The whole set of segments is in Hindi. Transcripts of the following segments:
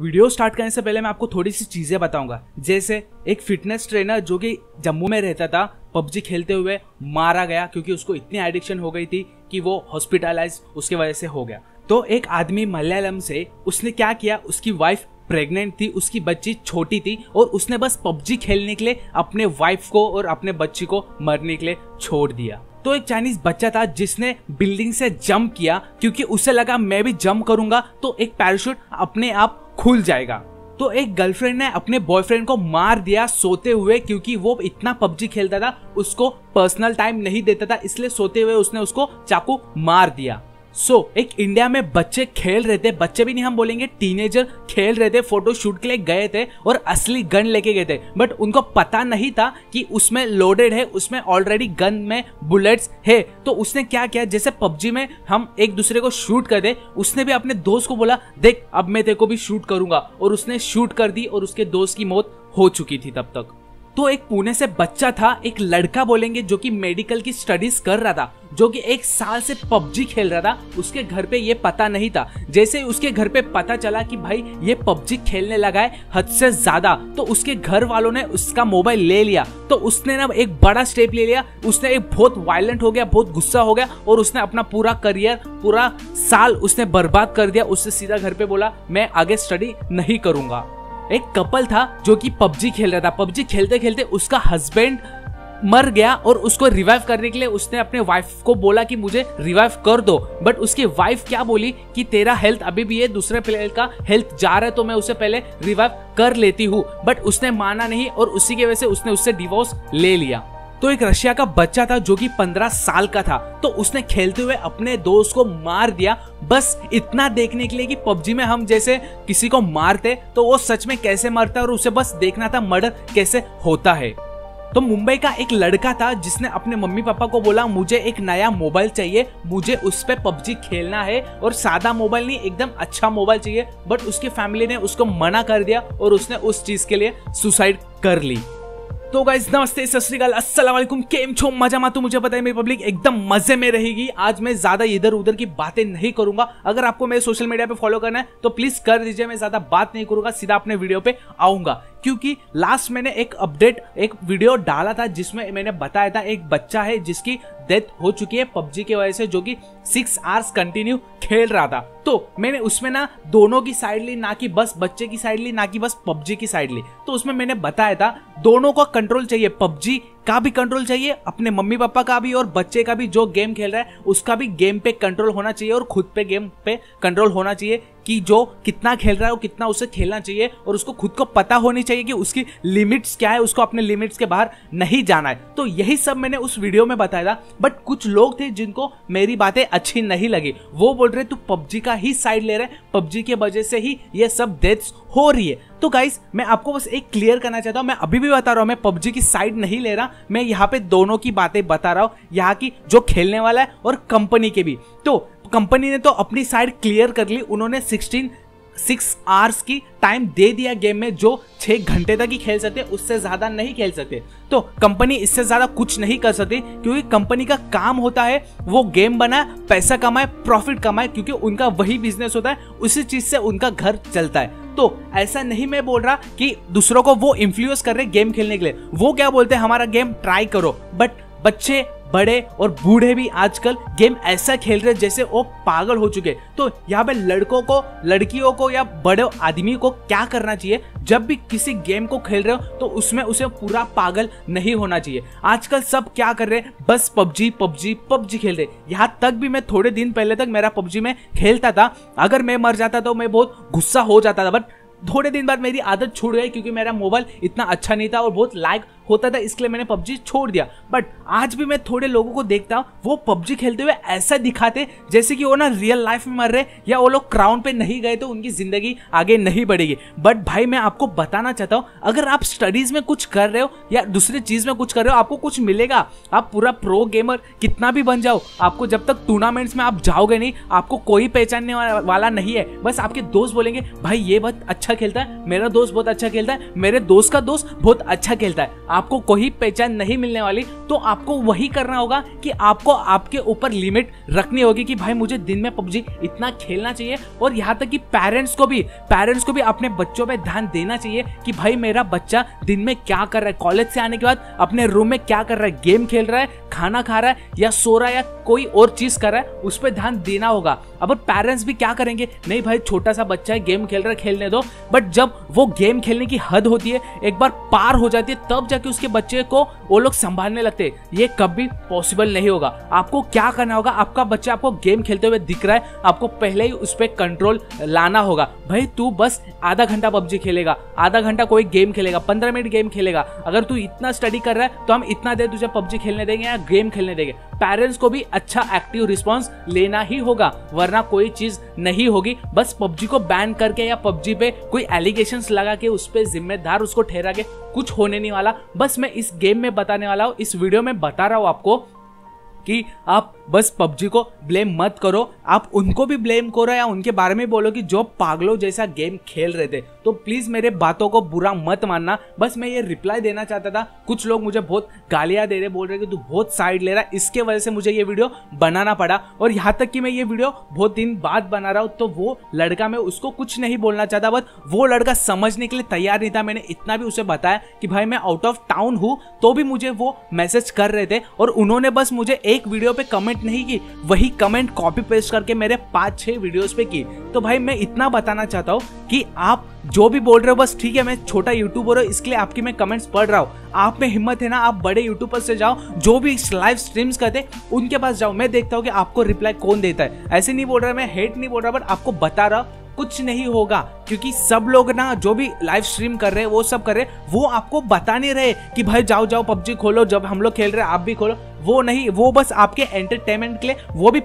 वीडियो स्टार्ट करने से पहले मैं आपको थोड़ी सी चीज़ें बताऊंगा। जैसे एक फिटनेस ट्रेनर जो कि जम्मू में रहता था, पबजी खेलते हुए मारा गया क्योंकि उसको इतनी एडिक्शन हो गई थी कि वो हॉस्पिटलाइज उसके वजह से हो गया। तो एक आदमी मलयालम से, उसने क्या किया, उसकी वाइफ प्रेग्नेंट थी, उसकी बच्ची छोटी थी और उसने बस पबजी खेलने के लिए अपने वाइफ को और अपने बच्ची को मरने के लिए छोड़ दिया। तो एक चाइनीज बच्चा था जिसने बिल्डिंग से जंप किया क्योंकि उसे लगा मैं भी जंप करूंगा तो एक पैराशूट अपने आप खुल जाएगा। तो एक गर्लफ्रेंड ने अपने बॉयफ्रेंड को मार दिया सोते हुए क्योंकि वो इतना पबजी खेलता था, उसको पर्सनल टाइम नहीं देता था, इसलिए सोते हुए उसने उसको चाकू मार दिया। एक इंडिया में बच्चे खेल रहे थे, बच्चे भी नहीं हम बोलेंगे टीनेजर खेल रहे थे, फोटो शूट के लिए गए थे और असली गन लेके गए थे, बट उनको पता नहीं था कि उसमें लोडेड है, उसमें ऑलरेडी गन में बुलेट्स है। तो उसने क्या किया, जैसे पबजी में हम एक दूसरे को शूट कर दे, उसने भी अपने दोस्त को बोला देख अब मैं तेरे को भी शूट करूंगा, और उसने शूट कर दी और उसके दोस्त की मौत हो चुकी थी तब तक। तो एक पुणे से बच्चा था, एक लड़का बोलेंगे, जो कि मेडिकल की स्टडीज कर रहा था, जो कि एक साल से पबजी खेल रहा था, उसके घर पे ये पता नहीं था। जैसे उसके घर पे पता चला कि भाई ये पबजी खेलने लगा है हद से ज्यादा, तो उसके घर वालों ने उसका मोबाइल ले लिया। तो उसने ना एक बड़ा स्टेप ले लिया, उसने एक बहुत वायलेंट हो गया, बहुत गुस्सा हो गया और उसने अपना पूरा करियर, पूरा साल उसने बर्बाद कर दिया। उसने सीधा घर पे बोला मैं आगे स्टडी नहीं करूंगा। एक कपल था जो कि पबजी खेल रहा था, पबजी खेलते खेलते उसका हस्बैंड मर गया और उसको रिवाइव करने के लिए उसने अपने वाइफ को बोला कि मुझे रिवाइव कर दो, बट उसकी वाइफ क्या बोली कि तेरा हेल्थ अभी भी है, दूसरे प्लेयर का हेल्थ जा रहा है तो मैं उसे पहले रिवाइव कर लेती हूँ, बट उसने माना नहीं और उसी की वजह से उसने उससे डिवोर्स ले लिया। तो एक रशिया का बच्चा था जो कि 15 साल का था, तो उसने खेलते हुए अपने दोस्त को मार दिया, बस इतना देखने के लिए कि पबजी में हम जैसे किसी को मारते तो वो सच में कैसे मरता है, और उसे बस देखना था मर्डर कैसे होता है। तो मुंबई का एक लड़का था जिसने अपने मम्मी पापा को बोला मुझे एक नया मोबाइल चाहिए, मुझे उस पर पबजी खेलना है, और सादा मोबाइल नहीं एकदम अच्छा मोबाइल चाहिए, बट उसकी फैमिली ने उसको मना कर दिया और उसने उस चीज़ के लिए सुसाइड कर ली। तो गाइस नमस्ते, सत श्री अकाल, अस्सलाम वालेकुम, केम छो, मजा मा। तो मुझे पता है मेरी पब्लिक एकदम मजे में रहेगी। आज मैं ज़्यादा इधर उधर की बातें नहीं करूंगा। अगर आपको मेरे सोशल मीडिया पे फॉलो करना है तो प्लीज़ कर दीजिए, मैं ज़्यादा बात नहीं करूंगा, सीधा अपने वीडियो पे आऊँगा। क्योंकि लास्ट मैंने एक अपडेट, एक वीडियो डाला था जिसमें मैंने बताया था एक बच्चा है जिसकी डेथ हो चुकी है पबजी की वजह से, जो कि 6 आवर्स कंटिन्यू खेल रहा था। तो मैंने उसमें ना दोनों की साइड ली, ना कि बस बच्चे की साइड ली, ना कि बस पबजी की साइड ली। तो उसमें मैंने बताया था दोनों का कंट्रोल चाहिए, पबजी का भी कंट्रोल चाहिए, अपने मम्मी पापा का भी, और बच्चे का भी जो गेम खेल रहा है उसका भी गेम पे कंट्रोल होना चाहिए, और खुद पे गेम पे कंट्रोल होना चाहिए कि जो कितना खेल रहा है वो कितना उसे खेलना चाहिए, और उसको खुद को पता होनी चाहिए कि उसकी लिमिट्स क्या है, उसको अपने लिमिट्स के बाहर नहीं जाना है। तो यही सब मैंने उस वीडियो में बताया था, बट कुछ लोग थे जिनको मेरी बातें अच्छी नहीं लगी। वो बोल रहे तू पबजी का ही साइड ले रहे, पबजी के वजह से ही ये सब डेथ्स हो रही है। तो गाइस मैं आपको बस एक क्लियर करना चाहता हूँ, मैं अभी भी बता रहा हूँ मैं पबजी की साइड नहीं ले रहा, मैं यहाँ पे दोनों की बातें बता रहा हूँ, यहाँ की जो खेलने वाला है और कंपनी के भी। तो कंपनी ने तो अपनी साइड क्लियर कर ली, उन्होंने 6 आवर्स की टाइम दे दिया गेम में, जो 6 घंटे तक ही खेल सकते, उससे ज़्यादा नहीं खेल सकते। तो कंपनी इससे ज़्यादा कुछ नहीं कर सकती क्योंकि कंपनी का काम होता है वो गेम बनाए, पैसा कमाए, प्रॉफिट कमाए, क्योंकि उनका वही बिजनेस होता है, उसी चीज़ से उनका घर चलता है। तो ऐसा नहीं मैं बोल रहा कि दूसरों को वो इन्फ्लुएंस कर रहे गेम खेलने के लिए। वो क्या बोलते हैं, हमारा गेम ट्राई करो, बट बच्चे बड़े और बूढ़े भी आजकल गेम ऐसा खेल रहे जैसे वो पागल हो चुके। तो यहाँ पे लड़कों को, लड़कियों को या बड़े आदमी को क्या करना चाहिए, जब भी किसी गेम को खेल रहे हो तो उसमें उसे पूरा पागल नहीं होना चाहिए। आजकल सब क्या कर रहे हैं, बस पबजी पबजी पबजी खेल रहे। यहाँ तक भी मैं थोड़े दिन पहले तक मेरा पबजी में खेलता था, अगर मैं मर जाता तो मैं बहुत गुस्सा हो जाता था, बट थोड़े दिन बाद मेरी आदत छूट गई क्योंकि मेरा मोबाइल इतना अच्छा नहीं था और बहुत लैग होता था, इसलिए मैंने पबजी छोड़ दिया। बट आज भी मैं थोड़े लोगों को देखता हूँ वो पबजी खेलते हुए ऐसा दिखाते जैसे कि वो ना रियल लाइफ में मर रहे, या वो लोग क्राउन पे नहीं गए तो उनकी ज़िंदगी आगे नहीं बढ़ेगी। बट भाई मैं आपको बताना चाहता हूँ, अगर आप स्टडीज़ में कुछ कर रहे हो या दूसरी चीज़ में कुछ कर रहे हो, आपको कुछ मिलेगा। आप पूरा प्रो गेमर कितना भी बन जाओ, आपको जब तक टूर्नामेंट्स में आप जाओगे नहीं, आपको कोई पहचानने वाला नहीं है। बस आपके दोस्त बोलेंगे भाई ये बहुत अच्छा खेलता है, मेरा दोस्त बहुत अच्छा खेलता है, मेरे दोस्त का दोस्त बहुत अच्छा खेलता है। आपको कोई पहचान नहीं मिलने वाली। तो आपको वही करना होगा कि आपको आपके ऊपर लिमिट रखनी होगी कि भाई मुझे दिन में पबजी इतना खेलना चाहिए। और यहाँ तक कि पेरेंट्स को भी अपने बच्चों पर ध्यान देना चाहिए कि भाई मेरा बच्चा दिन में क्या कर रहा है, कॉलेज से आने के बाद अपने रूम में क्या कर रहा है, गेम खेल रहा है, खाना खा रहा है या सो रहा है या कोई और चीज़ कर रहा है, उस पर ध्यान देना होगा। अब पेरेंट्स भी क्या करेंगे, नहीं भाई छोटा सा बच्चा है गेम खेल रहा है खेलने दो, बट जब वो गेम खेलने की हद होती है, एक बार पार हो जाती है, तब जाके उसके बच्चे को वो लोग संभालने लगते हैं। ये कभी पॉसिबल नहीं होगा। आपको क्या करना होगा, आपका बच्चा आपको गेम खेलते हुए दिख रहा है, आपको पहले ही उस पर कंट्रोल लाना होगा। भाई तू बस आधा घंटा पबजी खेलेगा, आधा घंटा कोई गेम खेलेगा, 15 मिनट गेम खेलेगा, अगर तू इतना स्टडी कर रहा है तो हम इतना देर तुझे पबजी खेलने देंगे या गेम खेलने देंगे। पेरेंट्स को भी अच्छा एक्टिव रिस्पॉन्स लेना ही होगा, वरना कोई चीज नहीं होगी। बस पबजी को बैन करके या पबजी पे कोई एलिगेशंस लगा के उस पे जिम्मेदार उसको ठहरा के कुछ होने नहीं वाला। बस मैं इस गेम में बताने वाला हूँ, इस वीडियो में बता रहा हूँ आपको कि आप बस पबजी को ब्लेम मत करो। आप उनको भी ब्लेम करो या उनके बारे में बोलो कि जो पागलों जैसा गेम खेल रहे थे। तो प्लीज़ मेरे बातों को बुरा मत मानना, बस मैं ये रिप्लाई देना चाहता था। कुछ लोग मुझे बहुत गालियाँ दे रहे, बोल रहे कि तू बहुत साइड ले रहा है, इसके वजह से मुझे ये वीडियो बनाना पड़ा। और यहाँ तक कि मैं ये वीडियो बहुत दिन बाद बना रहा हूँ, तो वो लड़का मैं उसको कुछ नहीं बोलना चाहता, बस वो लड़का समझने के लिए तैयार नहीं था। मैंने इतना भी उसे बताया कि भाई मैं आउट ऑफ टाउन हूँ, तो भी मुझे वो मैसेज कर रहे थे। और उन्होंने बस मुझे एक वीडियो पे कमेंट नहीं की, वही कमेंट कॉपी पेस्ट करके मेरे 5-6 वीडियोस पे की। तो भाई मैं इतना बताना चाहता हूँ कि आप जो भी बोल रहे हो बस ठीक है, मैं छोटा यूट्यूबर हूँ इसके लिए आपकी मैं कमेंट्स पढ़ रहा हूँ। आप में हिम्मत है ना, आप बड़े यूट्यूबर से जाओ, जो भी लाइव स्ट्रीम्स करते उनके पास जाओ, मैं देखता हूँ कि आपको रिप्लाई कौन देता है। ऐसे नहीं बोल रहा मैं, हेट नहीं बोल रहा, बट आपको बता रहा हूँ कुछ नहीं होगा, क्योंकि सब लोग ना जो भी लाइव स्ट्रीम कर रहे हैं वो सब कर रहे हैं, वो आपको बता नहीं रहे कि भाई जाओ जाओ पबजी खोलो, जब हम लोग खेल रहे हैं आप भी खोलो। वो नहीं, वो बस आपके एंटरटेनमेंट के लिए, वो भी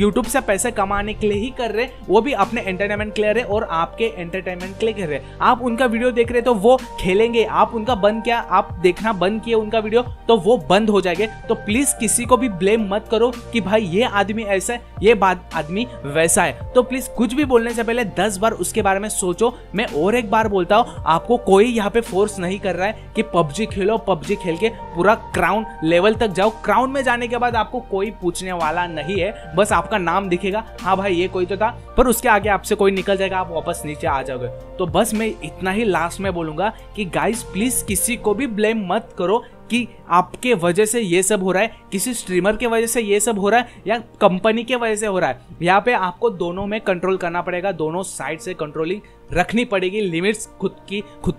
यूट्यूब से पैसे कमाने के लिए ही कर रहे, वो भी अपने एंटरटेनमेंट के लिए रहे और आपके एंटरटेनमेंट के लिए कर रहे। आप उनका वीडियो देख रहे तो वो खेलेंगे, आप उनका बंद किया, आप देखना बंद किए उनका वीडियो, तो वो बंद हो जाएंगे। तो प्लीज़ किसी को भी ब्लेम मत करो कि भाई ये आदमी ऐसा है, ये आदमी वैसा है। तो प्लीज़ कुछ भी बोलने से पहले 10 बार उसके बारे में सोचो। मैं और एक बार बोलता हूँ, आपको कोई यहाँ पे फोर्स नहीं कर रहा है कि पबजी खेलो, पबजी खेल के पूरा क्राउन लेवल तक जाओ। क्राउन में जाने के बाद आपको कोई पूछने वाला नहीं है, बस आपका नाम दिखेगा, हाँ भाई ये कोई तो था, पर उसके आगे आपसे कोई निकल जाएगा, आप वापस नीचे आ जाओगे। तो बस मैं इतना ही लास्ट में बोलूँगा कि गाइस प्लीज़ किसी को भी ब्लेम मत करो कि आपके वजह से ये सब हो रहा है, किसी स्ट्रीमर के वजह से ये सब हो रहा है या कंपनी के वजह से हो रहा है। यहाँ पे आपको दोनों में कंट्रोल करना पड़ेगा, दोनों साइड से कंट्रोलिंग रखनी पड़ेगी, लिमिट्स खुद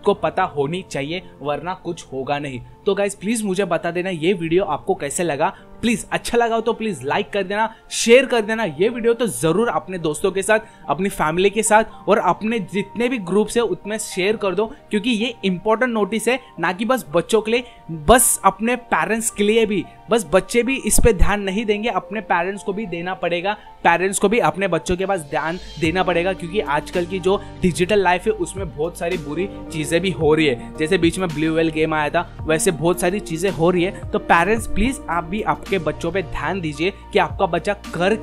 को पता होनी चाहिए, वरना कुछ होगा नहीं। तो गाइज प्लीज़ मुझे बता देना ये वीडियो आपको कैसे लगा। प्लीज़ अच्छा लगा हो तो प्लीज़ लाइक कर देना, शेयर कर देना ये वीडियो, तो ज़रूर अपने दोस्तों के साथ, अपनी फैमिली के साथ और अपने जितने भी ग्रुप्स है उसमें शेयर कर दो, क्योंकि ये इंपॉर्टेंट नोटिस है, ना कि बस बच्चों के लिए, बस अपने पेरेंट्स के लिए भी। बस बच्चे भी इस पर ध्यान नहीं देंगे, अपने पेरेंट्स को भी देना पड़ेगा, पेरेंट्स को भी अपने बच्चों के पास ध्यान देना पड़ेगा, क्योंकि आजकल की जो डिजिटल लाइफ है उसमें बहुत सारी बुरी चीज़ें भी हो रही है, जैसे बीच में ब्लू व्हेल गेम आया था, वैसे बहुत सारी चीज़ें हो रही है। तो पेरेंट्स प्लीज़ आप भी आपके बच्चों पे ध्यान दीजिए कि आपका बच्चा कर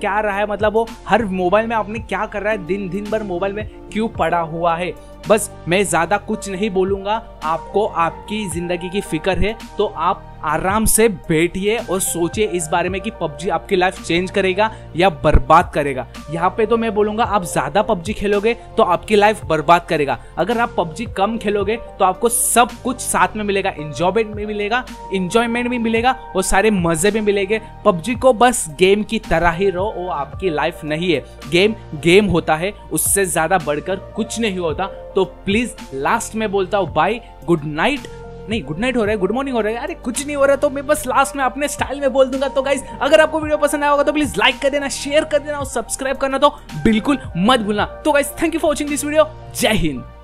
क्या रहा है, मतलब वो हर मोबाइल में आपने क्या कर रहा है, दिन भर मोबाइल में क्यों पड़ा हुआ है। बस मैं ज़्यादा कुछ नहीं बोलूँगा, आपको आपकी ज़िंदगी की फिक्र है तो आप आराम से बैठिए और सोचिए इस बारे में कि पबजी आपकी लाइफ चेंज करेगा या बर्बाद करेगा। यहाँ पे तो मैं बोलूँगा आप ज़्यादा पबजी खेलोगे तो आपकी लाइफ बर्बाद करेगा, अगर आप पबजी कम खेलोगे तो आपको सब कुछ साथ में मिलेगा, इंजॉयमेंट भी मिलेगा और सारे मज़े भी मिलेंगे। पबजी को बस गेम की तरह ही रहो, वो आपकी लाइफ नहीं है, गेम होता है, उससे ज़्यादा बढ़कर कुछ नहीं होता। तो प्लीज़ लास्ट में बोलता हूँ बाय, गुड नाइट हो रहा है, गुड मॉर्निंग हो रहा है, अरे कुछ नहीं हो रहा है, तो मैं बस लास्ट में अपने स्टाइल में बोल दूंगा। तो गाइज अगर आपको वीडियो पसंद आया होगा तो प्लीज लाइक कर देना, शेयर कर देना और सब्सक्राइब करना तो बिल्कुल मत भूलना। तो guys thank you for watching this video, जय हिंद।